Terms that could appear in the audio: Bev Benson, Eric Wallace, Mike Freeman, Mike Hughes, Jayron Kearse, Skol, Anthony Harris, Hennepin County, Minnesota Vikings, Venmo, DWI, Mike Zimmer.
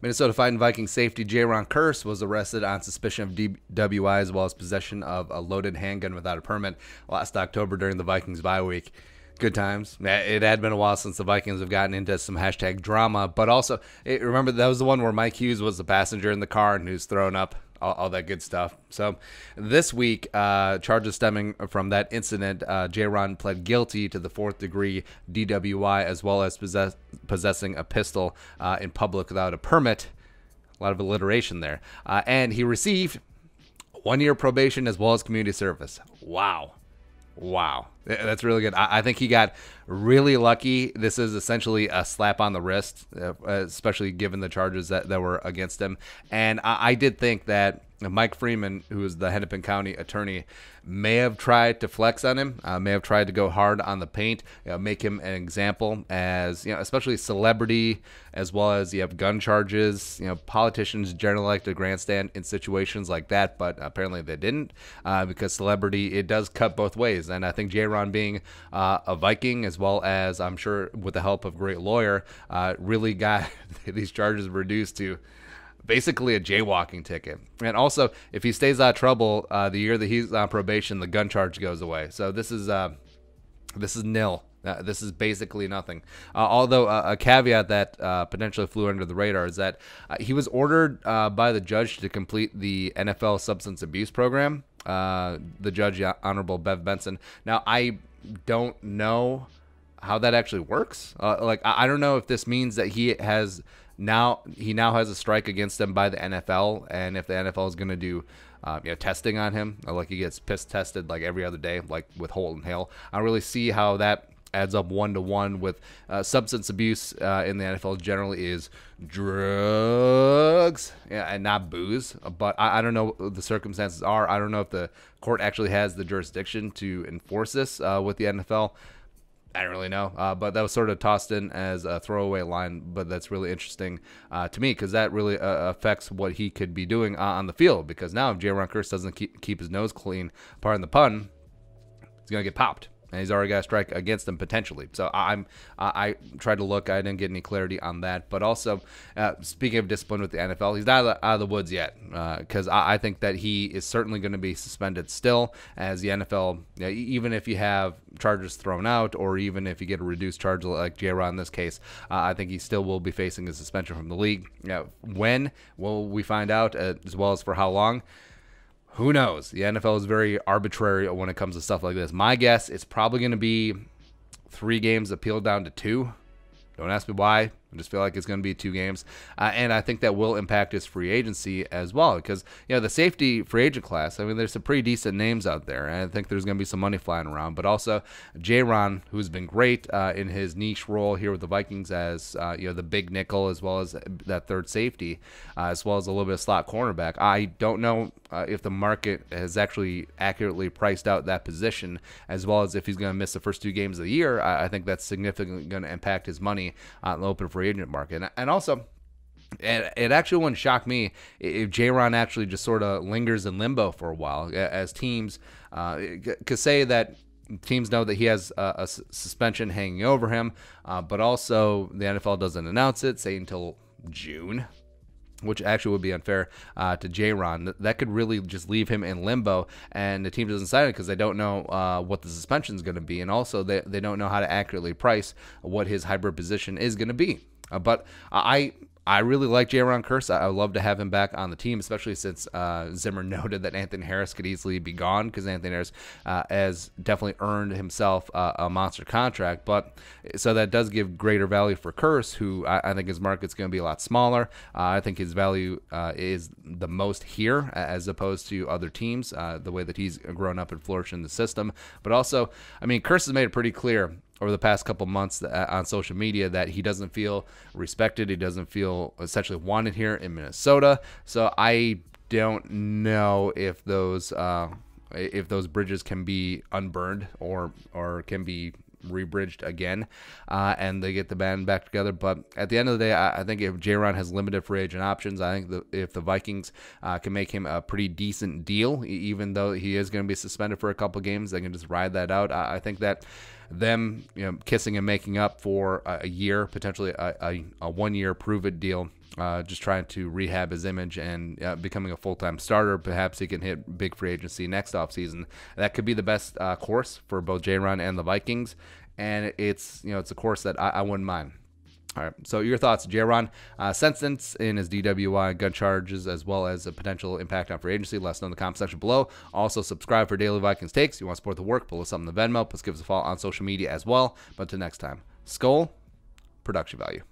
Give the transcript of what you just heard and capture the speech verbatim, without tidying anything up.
Minnesota Vikings safety Jayron Kearse was arrested on suspicion of D W I as well as possession of a loaded handgun without a permit last October during the Vikings bye week. Good times. It had been a while since the Vikings have gotten into some hashtag drama, but also, it, remember, that was the one where Mike Hughes was the passenger in the car and who's thrown up, all, all that good stuff. So this week, uh, charges stemming from that incident, uh, Jayron pled guilty to the fourth degree D W I as well as possess, possessing a pistol uh, in public without a permit. A lot of alliteration there. Uh, and he received one year probation as well as community service. Wow. Wow, that's really good. I think he got really lucky. This is essentially a slap on the wrist, especially given the charges that, that were against him. And I, I did think that Mike Freeman, who is the Hennepin County attorney, may have tried to flex on him, uh, may have tried to go hard on the paint, you know, make him an example as, you know, especially celebrity, as well as you have gun charges. You know, politicians generally like to grandstand in situations like that, but apparently they didn't, uh, because celebrity, it does cut both ways. And I think Jayron being uh, a Viking, as well as I'm sure with the help of a great lawyer, uh, really got these charges reduced to basically a jaywalking ticket. And also, if he stays out of trouble, uh, the year that he's on probation, the gun charge goes away. So this is uh, this is nil. Uh, this is basically nothing. Uh, although uh, a caveat that uh, potentially flew under the radar is that uh, he was ordered uh, by the judge to complete the N F L substance abuse program. Uh, the judge, Honorable Bev Benson. Now, I don't know how that actually works. Uh, like, I, I don't know if this means that he has... Now he now has a strike against him by the N F L, and if the N F L is going to do uh, you know, testing on him, like he gets piss tested like every other day, like with Holt and Hale, I really see how that adds up one to one with uh, substance abuse uh, in the N F L generally is drugs, yeah, and not booze. But I, I don't know what the circumstances are. I don't know if the court actually has the jurisdiction to enforce this uh, with the N F L. I don't really know, uh, but that was sort of tossed in as a throwaway line, but that's really interesting uh, to me because that really uh, affects what he could be doing uh, on the field, because now if Jayron Kearse doesn't keep, keep his nose clean, pardon the pun, he's going to get popped, and he's already got a strike against him potentially. So I'm, I, I tried to look. I didn't get any clarity on that, but also uh, speaking of discipline with the N F L, he's not out of the, out of the woods yet because uh, I, I think that he is certainly going to be suspended still as the N F L, you know, even if you have charges thrown out or even if you get a reduced charge like Jayron in this case, uh, I think he still will be facing a suspension from the league. You know, when will we find out, uh, as well as for how long? Who knows? The N F L is very arbitrary when it comes to stuff like this. My guess, it's probably going to be three games appealed down to two. Don't ask me why. I just feel like it's going to be two games. Uh, and I think that will impact his free agency as well because, you know, the safety free agent class, I mean, there's some pretty decent names out there. And I think there's going to be some money flying around. But also Jayron, who's been great uh, in his niche role here with the Vikings as, uh, you know, the big nickel as well as that third safety, uh, as well as a little bit of slot cornerback. I don't know uh, if the market has actually accurately priced out that position as well as if he's going to miss the first two games of the year. I, I think that's significantly going to impact his money on the open free agent market. And, and also it, it actually wouldn't shock me if Jayron actually just sort of lingers in limbo for a while as teams uh, could say that teams know that he has a, a suspension hanging over him, uh, but also the N F L doesn't announce it, say until June, which actually would be unfair uh, to Jayron. That could really just leave him in limbo, and the team doesn't sign it because they don't know uh, what the suspension is going to be, and also they, they don't know how to accurately price what his hybrid position is going to be. Uh, but I I really like Jayron Kearse. I, I would love to have him back on the team, especially since uh, Zimmer noted that Anthony Harris could easily be gone because Anthony Harris uh, has definitely earned himself uh, a monster contract. But so that does give greater value for Kearse, who I, I think his market's going to be a lot smaller. Uh, I think his value uh, is the most here as opposed to other teams, uh, the way that he's grown up and flourished in the system. But also, I mean, Kearse has made it pretty clear over the past couple months on social media that he doesn't feel respected. He doesn't feel essentially wanted here in Minnesota. So I don't know if those uh, if those bridges can be unburned or or can be rebridged again uh, and they get the band back together. But at the end of the day, I, I think if Jayron has limited free agent options, I think the, if the Vikings uh, can make him a pretty decent deal, even though he is going to be suspended for a couple games, they can just ride that out. I, I think that them, you know, kissing and making up for a, a year, potentially a, a, a one-year prove-it deal uh, just trying to rehab his image and uh, becoming a full-time starter. Perhaps he can hit big free agency next offseason. That could be the best uh, course for both Jayron and the Vikings, and it's, you know, it's a course that I, I wouldn't mind. All right, so your thoughts, Jayron, uh, sentence in his D W I gun charges, as well as a potential impact on free agency. Let us know in the comment section below. Also, subscribe for daily Vikings takes. You want to support the work, pull us up in the Venmo, plus give us a follow on social media as well. But until next time, Skol, production value.